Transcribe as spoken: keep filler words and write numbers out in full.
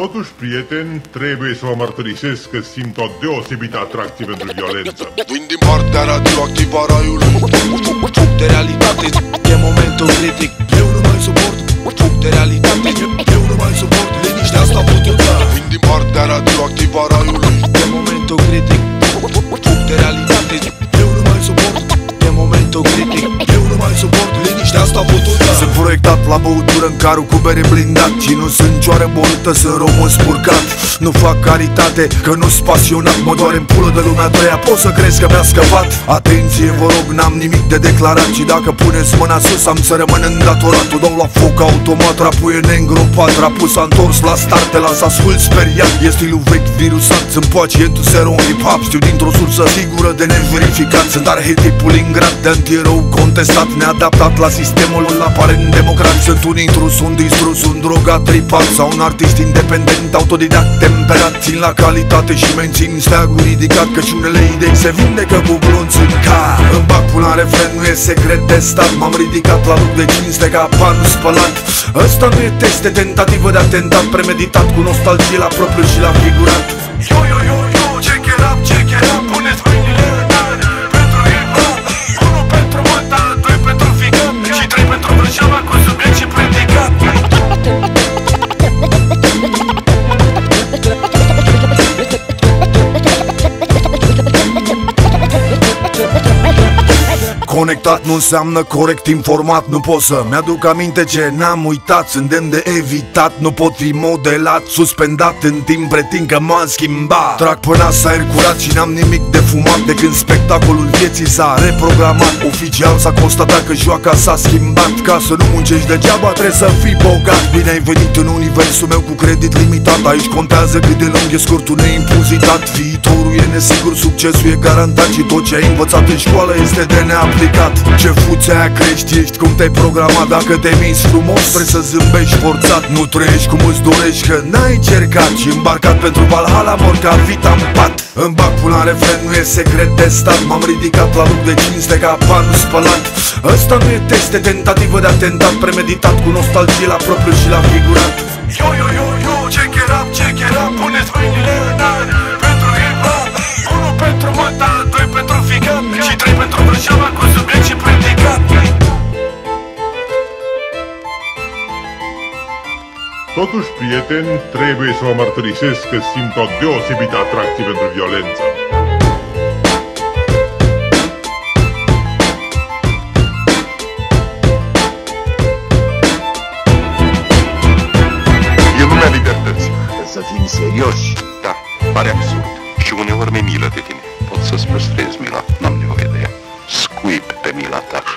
Totuși, prieteni, trebuie să vă mărturisesc că simt o deosebită atracție pentru violență. Vin din partea radioactivă a raiului. Fug de realitate, e momentul critic. Eu nu mai suport. Fug de realitate, eu nu mai suport. Liniștea asta pot eu da. Vin din partea radioactivă a raiului. E momentul critic. Fug de realitate, eu nu mai suport. E momentul critic. Eu nu mai suport. Liniștea asta pot eu da. Sunt proiectat la băutură în carul cu bere blindat. Și nu sunt cioară borută, sunt român spurcat. Nu fac caritate, că nu-s pasionat. Mă doare în pulă de lumea treia, pot să crezi că mi-a scăpat. Atenție, vă rog, n-am nimic de declarat. Și dacă puneți mâna sus, am să rămân îndatorat. O dau la foc automat, rapul e neîngropat. Rapul s-a întors la start, te las ascult speriat. E stilul vechi virusat, sunt pacientul zero în hip-hop. Știu dintr-o sursă sigură de neverificat. Sunt arhetipul ingrat, de antierou contestat. Neadaptat la sistemul aparent democrat. Sunt un intrus, un distrus, un drogat tripat. Sau un artist independent, autodidact, temperat. Țin la calitate și mențin steagul ridicat. Că și unele idei se vindecă cu blunți în car. Îmi bag pula în refren, nu e secret de stat. M-am ridicat la loc de cinste ca panul spălat. Ăsta nu e test de tentativă de atentat premeditat. Cu nostalgie la propriu și la figurat. Yo, yo, yo, yo, check it up, check it up. Puneți mâinile în ar pentru hip-hop. Unu pentru mânta, doi pentru ficat. Și trei pentru vrăjeala cu subiect și predicat. Conectat nu înseamnă corect informat, nu pot să mi-aduc aminte ce n-am uitat. Sunt demn de evitat, nu pot fi modelat. Suspendat în timp, pretind că m-am schimbat. Trag până s-a aer curat și n-am nimic de fumat. De când spectacolul vieții s-a reprogramat. Oficial s-a constatat că joaca s-a schimbat. Ca să nu muncești degeaba, trebuie să fii bogat. Bine ai venit în universul meu cu credit limitat. Aici contează cât de lung e scurtul neimpuzitat. Viitorul e nesigur, succesul e garantat. Și tot ce ai învățat în școală este de neaplicat. Ce fuțe aia crești, ești cum te-ai programat. Dacă te minți frumos, trebuie să zâmbești forțat. Nu trăiești cum îți dorești, că n-ai cercat. Și îmbarcat pentru Valhalla, mor ca vita în pat. Îmi bag pula în refren, nu e secret de stat. M-am ridicat la loc de cinste ca panul spălat. Ăsta nu e test de tentativă de atentat premeditat. Cu nostalgie la propriu și la figurat. Yo, yo, yo, yo, check it up, check it up. Puneți mâinile în ar pentru hip-hop. Unu pentru mânta, doi pentru ficat. Și trei pentru vrăjeala cu subiect și predicat. Totuși, prieteni, trebuie să vă mărturisesc că simt o deosebită atracție pentru violență. E lumea libertății. Să fim serioși. Da, pare absurd. Și uneori mi-e milă de tine. Pot să-ți păstrezi mila. N-am nevoie de ea. Scuip pe mila ta.